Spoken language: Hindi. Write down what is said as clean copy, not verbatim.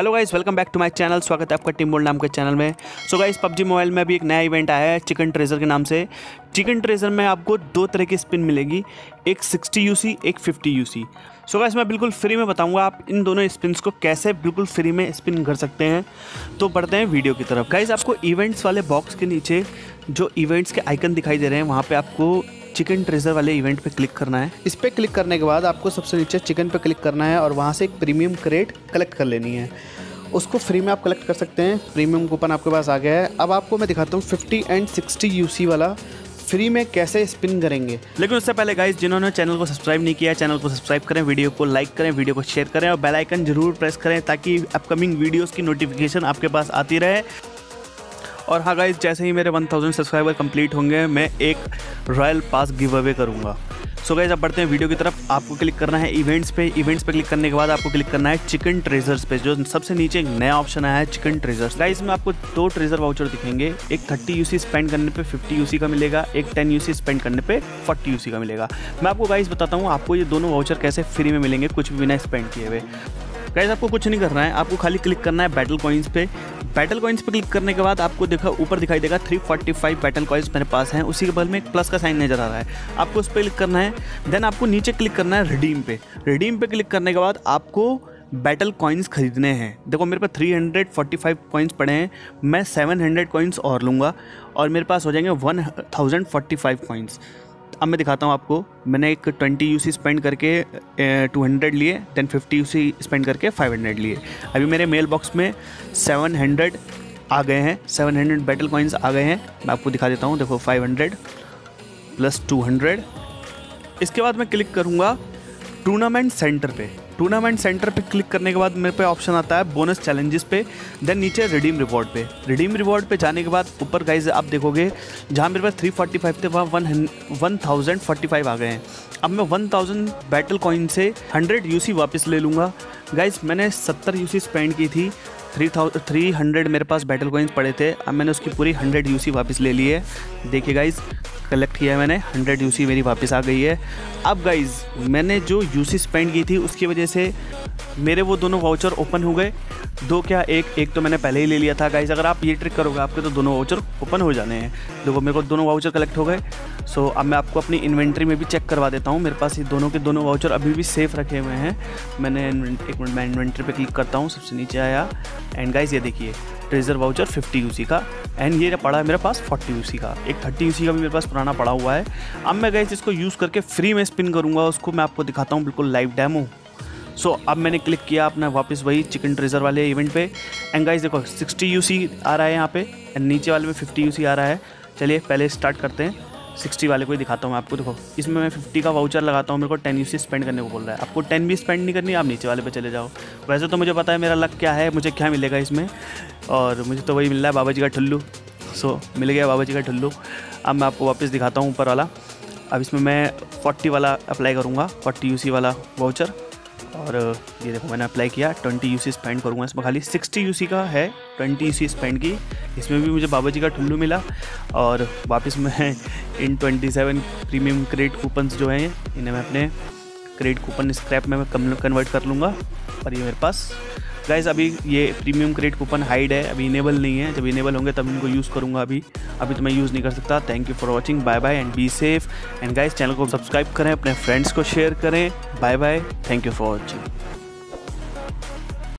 Hello guys, welcome back to my channel. स्वागत है आपका टीम बोल्ड नाम के चैनल में। सो गाइस, पबजी मोबाइल में अभी एक नया इवेंट आया है चिकन ट्रेजर के नाम से। चिकन ट्रेजर में आपको दो तरह की स्पिन मिलेगी, एक 60 यूसी एक 50 यूसी। सो गाइस, मैं बिल्कुल फ्री में बताऊंगा आप इन दोनों स्पिन्स को कैसे बिल्कुल फ्री में स्पिन कर सकते हैं। तो बढ़ते हैं वीडियो की तरफ। गाइस, आपको इवेंट्स वाले बॉक्स के नीचे जो इवेंट्स के आइकन दिखाई दे रहे हैं वहाँ पर आपको चिकन ट्रेजर वाले इवेंट पे क्लिक करना है। इस पे क्लिक करने के बाद आपको सबसे नीचे चिकन पे क्लिक करना है और वहाँ से एक प्रीमियम क्रेट कलेक्ट कर लेनी है। उसको फ्री में आप कलेक्ट कर सकते हैं, प्रीमियम कूपन आपके पास आ गया है। अब आपको मैं दिखाता हूँ 50 एंड 60 यूसी वाला फ्री में कैसे स्पिन करेंगे। लेकिन उससे पहले गाइस, जिन्होंने चैनल को सब्सक्राइब नहीं किया, चैनल को सब्सक्राइब करें, वीडियो को लाइक करें, वीडियो को शेयर करें और बेल आइकन जरूर प्रेस करें ताकि अपकमिंग वीडियोज़ की नोटिफिकेशन आपके पास आती रहे। और हाँ गाइस, जैसे ही मेरे 1000 सब्सक्राइबर कंप्लीट होंगे मैं एक रॉयल पास गिव अवे करूँगा। सो गाइस, अब बढ़ते हैं वीडियो की तरफ। आपको क्लिक करना है इवेंट्स पे। इवेंट्स पे क्लिक करने के बाद आपको क्लिक करना है चिकन ट्रेजर्स पे, जो सबसे नीचे एक नया ऑप्शन आया है चिकन ट्रेजर्स। गाइस, में आपको दो ट्रेजर वाउचर दिखेंगे, एक 30 यूसी स्पेंड करने पे 50 यूसी का मिलेगा, एक 10 यूसी स्पेंड करने पे 40 यूसी का मिलेगा। मैं आपको गाइस बताता हूँ आपको ये दोनों वाउचर कैसे फ्री में मिलेंगे कुछ भी बिना स्पेंड किए हुए। गाइस, आपको कुछ नहीं करना है, आपको खाली क्लिक करना है बैटल कॉइंस पे। बैटल कॉइंस पे क्लिक करने के बाद आपको देखा ऊपर दिखाई देगा 345 बैटल कॉइंस मेरे पास हैं, उसी के बगल में एक प्लस का साइन नज़र आ रहा है, आपको उस पर क्लिक करना है। देन आपको नीचे क्लिक करना है रिडीम पे। रिडीम पे क्लिक करने के बाद आपको बैटल कॉइंस खरीदने हैं। देखो मेरे पास 345 कॉइंस पड़े हैं, मैं 700 कॉइंस और लूँगा और मेरे पास हो जाएंगे 1045 कॉइंस। अब मैं दिखाता हूँ आपको, मैंने एक 20 यूसी स्पेंड करके 200 लिए, देन 50 यूसी स्पेंड करके 500 लिए। अभी मेरे मेल बॉक्स में 700 आ गए हैं, 700 बैटल कॉइंस आ गए हैं। मैं आपको दिखा देता हूँ, देखो 500 प्लस 200। इसके बाद मैं क्लिक करूँगा टूर्नामेंट सेंटर पे। टूर्नामेंट सेंटर पे क्लिक करने के बाद मेरे पे ऑप्शन आता है बोनस चैलेंजेस पे, देन नीचे रिडीम रिवॉर्ड पे। रिडीम रिवॉर्ड पे जाने के बाद ऊपर गाइस आप देखोगे जहाँ मेरे पास 345 थे वहाँ 1045 आ गए हैं। अब मैं 1000 बैटल कॉइन से 100 यूसी वापस ले लूँगा। गाइस, मैंने 70 यूसी स्पेंड की थी, 300 मेरे पास बैटल कॉइन्स पड़े थे, अब मैंने उसकी पूरी 100 यूसी वापस ले ली है। देखिए गाइस, कलेक्ट किया है मैंने, 100 यूसी मेरी वापस आ गई है। अब गाइस, मैंने जो यूसी स्पेंड की थी उसकी वजह से मेरे वो दोनों वाउचर ओपन हो गए, दो क्या एक तो मैंने पहले ही ले लिया था। गाइस, अगर आप ये ट्रिक करोगे आपके तो दोनों वाउचर ओपन हो जाने हैं। देखो मेरे को दोनों वाउचर कलेक्ट हो गए। सो अब मैं आपको अपनी इन्वेंट्री में भी चेक करवा देता हूँ। मेरे पास ये दोनों के दोनों वाउचर अभी भी सेफ रखे हुए हैं। मैंने एक मिनट, मैं इन्वेंट्री पर क्लिक करता हूँ, सबसे नीचे आया। एंड गाइस, ये देखिए ट्रेजर वाउचर 50 यूसी का, एंड ये पड़ा है मेरे पास 40 यूसी का, एक 30 यूसी का भी मेरे पास पुराना पड़ा हुआ है। अब मैं गाइस इसको यूज़ करके फ्री में स्पिन करूँगा, उसको मैं आपको दिखाता हूँ बिल्कुल लाइव डेमो। सो अब मैंने क्लिक किया अपना वापस वही चिकन ट्रेजर वाले इवेंट पे। एंड गाइस देखो 60 यूसी आ रहा है यहाँ पे, एंड नीचे वाले में 50 यूसी आ रहा है। चलिए पहले स्टार्ट करते हैं, 60 वाले को ही दिखाता हूँ मैं आपको। देखो इसमें मैं 50 का वाउचर लगाता हूँ, मेरे को 10 यूसी स्पेंड करने को बोल रहा है। आपको 10 भी स्पेंड नहीं करनी, आप नीचे वाले पे चले जाओ। वैसे तो मुझे पता है मेरा लक क्या है, मुझे क्या मिलेगा इसमें, और मुझे तो वही मिल रहा है बाबा जी का ठुल्लू। सो मिल गया बाबा जी का ठुल्लू। अब मैं आपको वापस दिखाता हूँ ऊपर वाला। अब इसमें मैं 40 वाला अप्लाई करूँगा, 40 यूसी वाला वाउचर, और ये देखो मैंने अप्लाई किया। 20 यूसी स्पेंड करूँगा इसमें, खाली 60 यूसी का है, 20 यूसी स्पेंड की। इसमें भी मुझे बाबा जी का ठुल्लू मिला, और वापस मैं इन 27 प्रीमियम क्रेट कूपन्स जो हैं इन्हें मैं अपने क्रेट कूपन स्क्रैप में मैं कन्वर्ट कर लूँगा। और ये मेरे पास गाइस अभी ये प्रीमियम क्रेट कूपन हाइड है, अभी इनेबल नहीं है, जब इनेबल होंगे तब इनको यूज़ करूँगा, अभी तो मैं यूज़ नहीं कर सकता। Thank you for watching, bye bye and be safe. And guys, channel को सब्सक्राइब करें, अपने फ्रेंड्स को शेयर करें। Bye bye, thank you for watching.